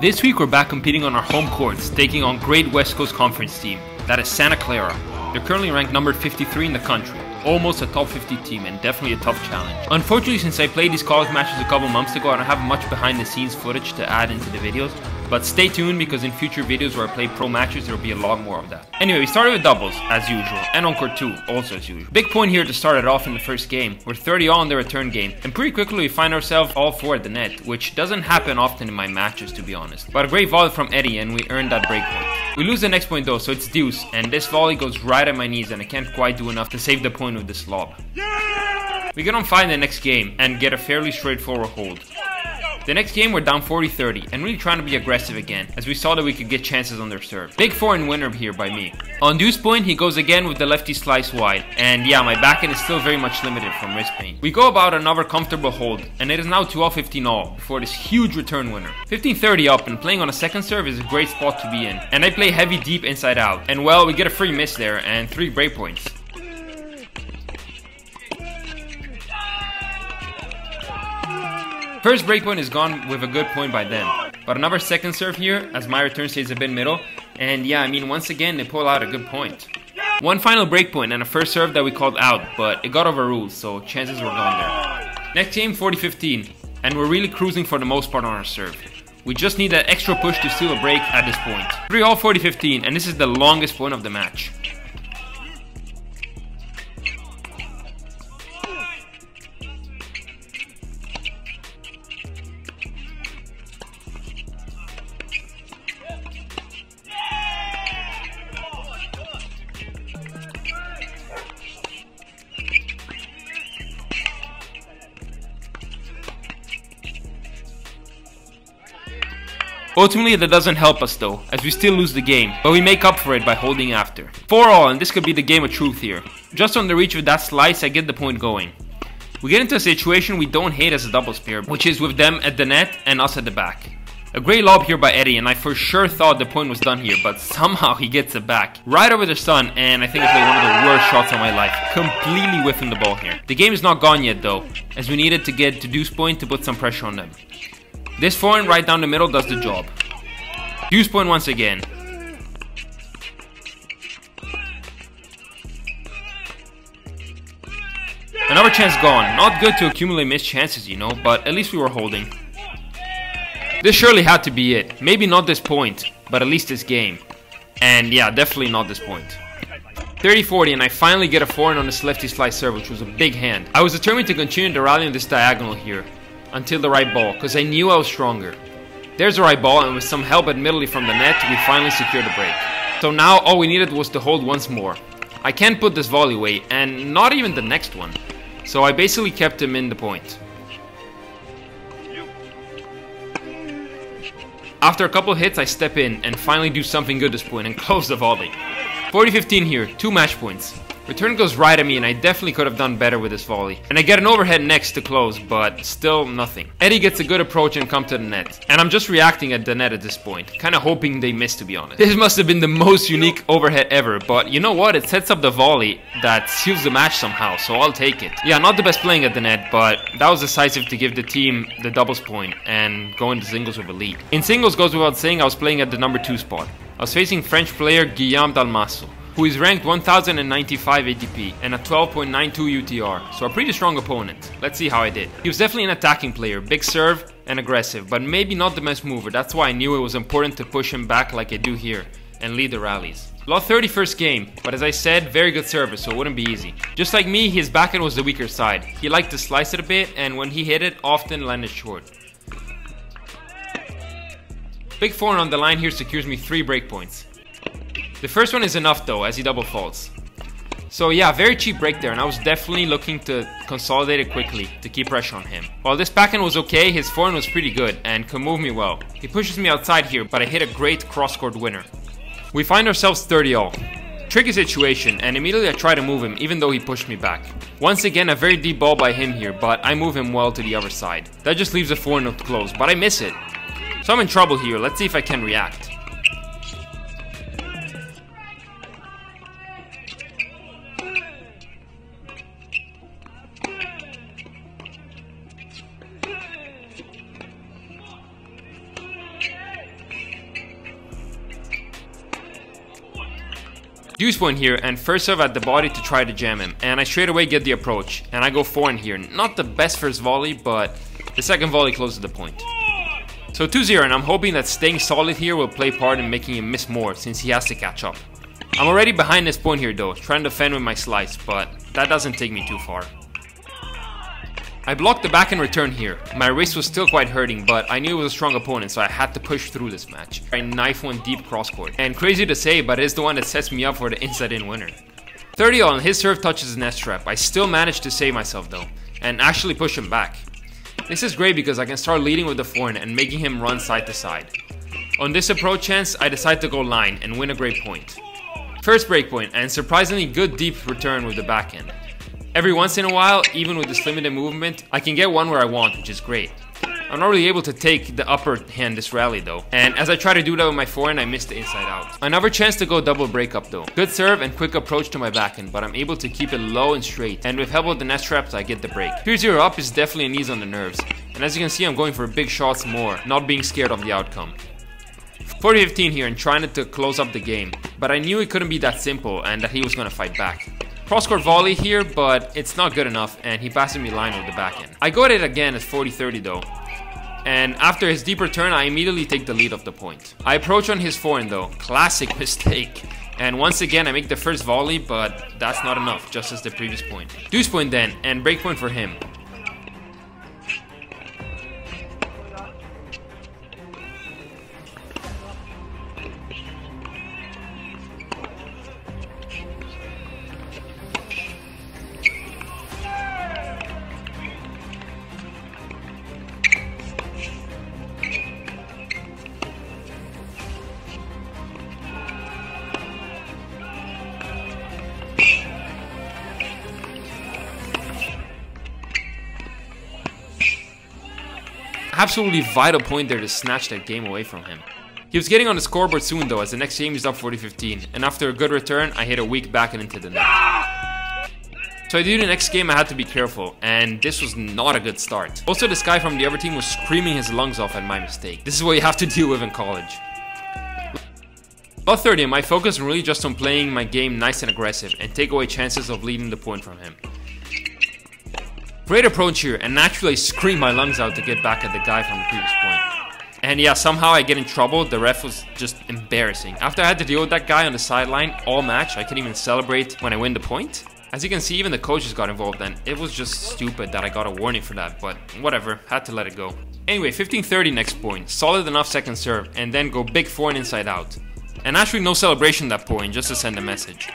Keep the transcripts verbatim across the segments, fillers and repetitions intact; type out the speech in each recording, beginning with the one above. This week we're back competing on our home courts, taking on great West Coast Conference team, that is Santa Clara. They're currently ranked number fifty-three in the country, almost a top fifty team and definitely a tough challenge. Unfortunately, since I played these college matches a couple months ago, I don't have much behind the scenes footage to add into the videos, but stay tuned because in future videos where I play pro matches, there'll be a lot more of that. Anyway, we started with doubles, as usual, and encore two, also as usual. Big point here to start it off in the first game. We're thirty all in the return game, and pretty quickly we find ourselves all four at the net, which doesn't happen often in my matches, to be honest. But a great volley from Eddie, and we earned that break point. We lose the next point though, so it's deuce, and this volley goes right at my knees, and I can't quite do enough to save the point with this lob. Yeah! We get on five in the next game, and get a fairly straightforward hold. The next game we're down forty thirty and really trying to be aggressive again, as we saw that we could get chances on their serve. Big four and winner here by me. On deuce point he goes again with the lefty slice wide, and yeah, my backhand is still very much limited from wrist pain. We go about another comfortable hold, and it is now two all fifteen all before this huge return winner. fifteen thirty up and playing on a second serve is a great spot to be in, and I play heavy deep inside out, and well, we get a free miss there and three break points. First breakpoint is gone with a good point by them, but another second serve here as my return stays a bit middle, and yeah, I mean once again they pull out a good point. One final breakpoint and a first serve that we called out, but it got overruled, so chances were gone there. Next game forty fifteen, and we're really cruising for the most part on our serve. We just need that extra push to steal a break at this point. three all forty fifteen, and this is the longest point of the match. Ultimately that doesn't help us though, as we still lose the game, but we make up for it by holding after. four all, and this could be the game of truth here. Just on the reach of that slice I get the point going. We get into a situation we don't hate as a doubles pair, which is with them at the net and us at the back. A great lob here by Eddie, and I for sure thought the point was done here, but somehow he gets it back. Right over the sun, and I think I played one of the worst shots of my life, completely whiffing the ball here. The game is not gone yet though, as we needed to get to deuce point to put some pressure on them. This forehand right down the middle does the job. Deuce point once again. Another chance gone. Not good to accumulate missed chances, you know, but at least we were holding. This surely had to be it. Maybe not this point, but at least this game. And yeah, definitely not this point. thirty forty, and I finally get a forehand on this lefty slice serve, which was a big hand. I was determined to continue the rally on this diagonal here, until the right ball, because I knew I was stronger. There's the right ball, and with some help admittedly from the net, we finally secured the break. So now all we needed was to hold once more. I can't put this volley away, and not even the next one. So I basically kept him in the point. After a couple hits, I step in and finally do something good this point and close the volley. forty fifteen here, two match points. Return goes right at me, and I definitely could have done better with this volley. And I get an overhead next to close, but still nothing. Eddie gets a good approach and come to the net. And I'm just reacting at the net at this point, kinda hoping they miss, to be honest. This must have been the most unique overhead ever, but you know what? It sets up the volley that seals the match somehow, so I'll take it. Yeah, not the best playing at the net, but that was decisive to give the team the doubles point and go into singles with a lead. In singles goes without saying I was playing at the number two spot. I was facing French player Guillaume Dalmaso, who is ranked one thousand ninety-five A T P and a twelve point nine two U T R, so a pretty strong opponent. Let's see how I did. He was definitely an attacking player, big serve and aggressive, but maybe not the best mover. That's why I knew it was important to push him back like I do here and lead the rallies. Lost thirty first game, but as I said, very good service, so it wouldn't be easy. Just like me, his backhand was the weaker side. He liked to slice it a bit, and when he hit it, often landed short. Big forehand on the line here secures me three break points. The first one is enough though, as he double faults. So yeah, very cheap break there, and I was definitely looking to consolidate it quickly to keep pressure on him. While this backhand was okay, his forehand was pretty good and could move me well. He pushes me outside here, but I hit a great cross-court winner. We find ourselves thirty all. Tricky situation, and immediately I try to move him even though he pushed me back. Once again a very deep ball by him here, but I move him well to the other side. That just leaves the forehand up close, but I miss it. So I'm in trouble here, let's see if I can react. Deuce one here and first serve at the body to try to jam him, and I straight away get the approach and I go four in here. Not the best first volley, but the second volley closes the point. So two zero, and I'm hoping that staying solid here will play part in making him miss more since he has to catch up. I'm already behind this point here though, trying to fend with my slice, but that doesn't take me too far. I blocked the backhand return here. My wrist was still quite hurting, but I knew it was a strong opponent, so I had to push through this match. I knife one deep crosscourt, and crazy to say, but it is the one that sets me up for the inside-in winner. three all, and his serve touches the net strap. I still managed to save myself though, and actually push him back. This is great because I can start leading with the forehand and making him run side to side. On this approach chance, I decide to go line and win a great point. First break point, and surprisingly good deep return with the backhand. Every once in a while, even with this limited movement, I can get one where I want, which is great. I'm not really able to take the upper hand this rally though, and as I try to do that with my forehand, I miss the inside out. Another chance to go double break up though. Good serve and quick approach to my backhand, but I'm able to keep it low and straight, and with help of the net straps, I get the break. two zero up is definitely a knees on the nerves, and as you can see, I'm going for big shots more, not being scared of the outcome. forty fifteen here and trying to close up the game, but I knew it couldn't be that simple and that he was gonna fight back. Cross-court volley here, but it's not good enough, and he passes me line with the backhand. I go at it again at forty thirty though, and after his deep return, I immediately take the lead of the point. I approach on his forehand though, classic mistake, and once again I make the first volley, but that's not enough, just as the previous point. Deuce point then, and break point for him. Absolutely vital point there to snatch that game away from him. He was getting on the scoreboard soon though, as the next game is up forty fifteen, and after a good return, I hit a weak backhand into the net. So I do the next game, I had to be careful, and this was not a good start. Also, this guy from the other team was screaming his lungs off at my mistake. This is what you have to deal with in college. About thirty, my focus was really just on playing my game nice and aggressive, and take away chances of leading the point from him. Great approach here, and naturally I scream my lungs out to get back at the guy from the previous point. And yeah, somehow I get in trouble. The ref was just embarrassing. After I had to deal with that guy on the sideline all match, I couldn't even celebrate when I win the point. As you can see, even the coaches got involved, and it was just stupid that I got a warning for that, but whatever, had to let it go. Anyway, fifteen thirty next point, solid enough second serve, and then go big forehand inside out. And actually no celebration at that point, just to send a message.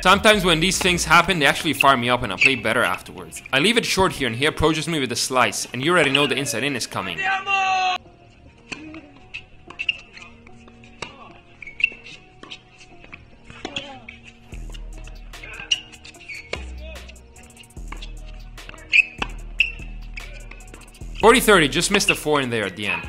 Sometimes when these things happen, they actually fire me up and I play better afterwards. I leave it short here and he approaches me with a slice, and you already know the inside in is coming. forty thirty, just missed a four in there at the end.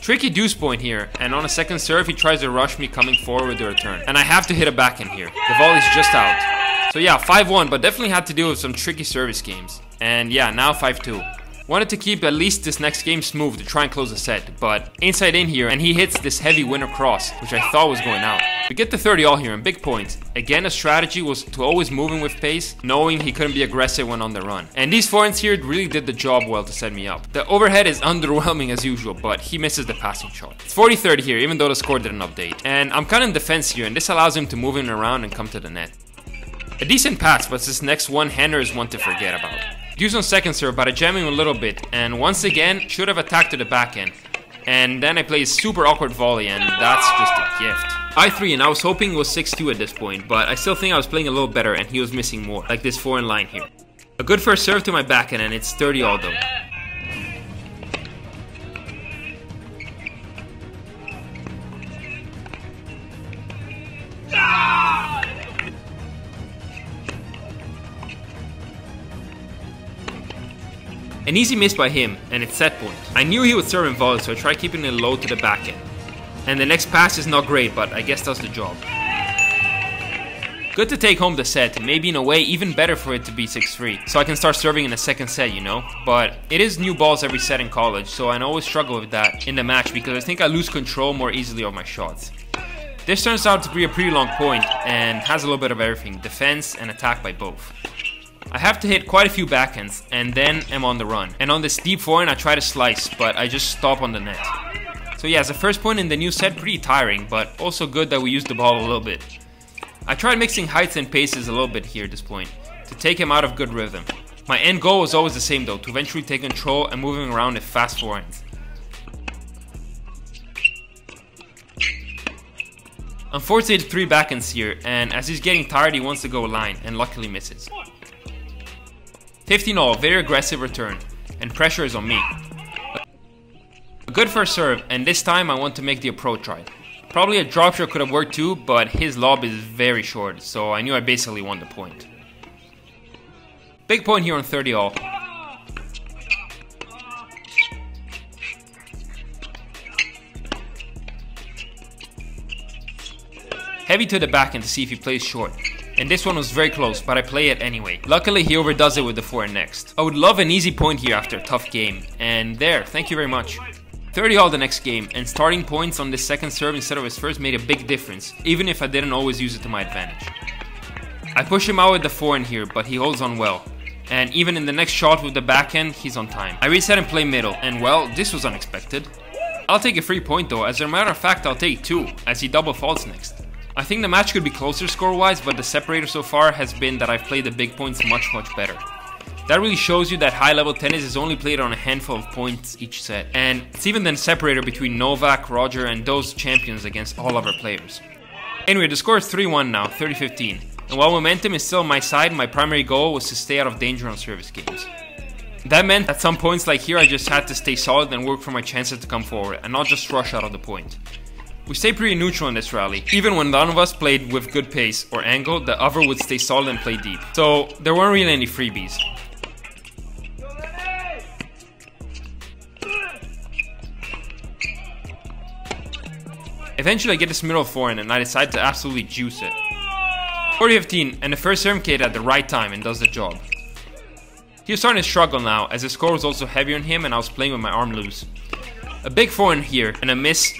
Tricky deuce point here, and on a second serve he tries to rush me coming forward with the return, and I have to hit a backhand here. The volley's just out. So yeah, five one, but definitely had to deal with some tricky service games. And yeah, now five two. Wanted to keep at least this next game smooth to try and close the set, but inside in here and he hits this heavy winner cross, which I thought was going out. We get the thirty all here and big points. Again, a strategy was to always move him with pace, knowing he couldn't be aggressive when on the run. And these forehands here really did the job well to set me up. The overhead is underwhelming as usual, but he misses the passing shot. It's forty thirty here, even though the score didn't update. And I'm kind of in defense here, and this allows him to move him around and come to the net. A decent pass, but this next one-hander is one to forget about. Deuce on second serve, but I jam him a little bit, and once again, should have attacked to the backhand. And then I play a super awkward volley, and that's just a gift. I three, and I was hoping it was six two at this point, but I still think I was playing a little better and he was missing more, like this foreign line here. A good first serve to my backhand, and it's thirty all though. An easy miss by him, and it's set point. I knew he would serve in volley, so I tried keeping it low to the backhand. And the next pass is not great, but I guess that's the job. Good to take home the set, and maybe in a way even better for it to be six three, so I can start serving in the second set, you know? But it is new balls every set in college, so I always struggle with that in the match because I think I lose control more easily of my shots. This turns out to be a pretty long point and has a little bit of everything, defense and attack by both. I have to hit quite a few backhands and then am on the run. And on this deep forehand I try to slice, but I just stop on the net. So yeah, as a first point in the new set, pretty tiring, but also good that we used the ball a little bit. I tried mixing heights and paces a little bit here at this point, to take him out of good rhythm. My end goal was always the same though, to eventually take control and move him around with fast forehands. Unfortunately, it's three backhands here, and as he's getting tired he wants to go line, and luckily misses. fifteen all, very aggressive return, and pressure is on me. A good first serve, and this time I want to make the approach right. Probably a drop shot could have worked too, but his lob is very short, so I knew I basically won the point. Big point here on thirty all. Heavy to the backhand to see if he plays short. And this one was very close, but I play it anyway. Luckily he overdoes it with the forehand next. I would love an easy point here after a tough game. And there, thank you very much. thirty all the next game, and starting points on this second serve instead of his first made a big difference, even if I didn't always use it to my advantage. I push him out with the forehand here, but he holds on well. And even in the next shot with the backhand, he's on time. I reset and play middle, and well, this was unexpected. I'll take a free point though, as a matter of fact I'll take two, as he double faults next. I think the match could be closer score-wise, but the separator so far has been that I've played the big points much much better. That really shows you that high-level tennis is only played on a handful of points each set, and it's even then separator between Novak, Roger and those champions against all other players. Anyway, the score is three one now, thirty fifteen, and while momentum is still on my side, my primary goal was to stay out of danger on service games. That meant at some points like here I just had to stay solid and work for my chances to come forward, and not just rush out of the point. We stayed pretty neutral in this rally. Even when none of us played with good pace or angle, the other would stay solid and play deep. So there weren't really any freebies. Eventually I get this middle forehand and I decide to absolutely juice it. forty fifteen, and the first serve came at the right time and does the job. He was starting to struggle now, as the score was also heavier on him and I was playing with my arm loose. A big forehand here and a miss.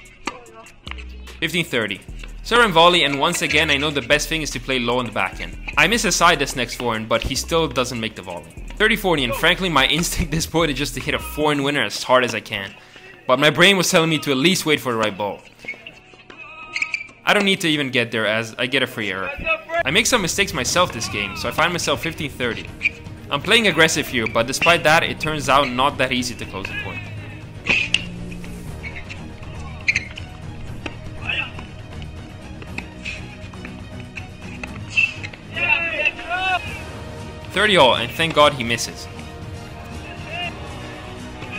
fifteen thirty. Serve and volley, and once again I know the best thing is to play low on the backhand. I miss aside this next forehand, but he still doesn't make the volley. thirty forty, and frankly my instinct this point is just to hit a forehand winner as hard as I can. But my brain was telling me to at least wait for the right ball. I don't need to even get there as I get a free error. I make some mistakes myself this game, so I find myself fifteen thirty. I'm playing aggressive here, but despite that it turns out not that easy to close the point. thirty all, and thank God he misses.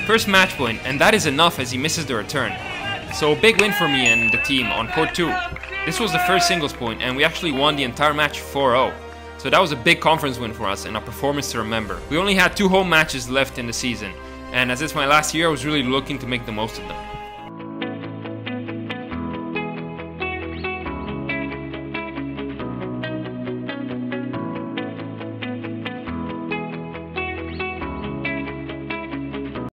First match point, and that is enough as he misses the return. So big win for me and the team on court two. This was the first singles point and we actually won the entire match four all. So that was a big conference win for us and a performance to remember. We only had two home matches left in the season, and as it's my last year I was really looking to make the most of them.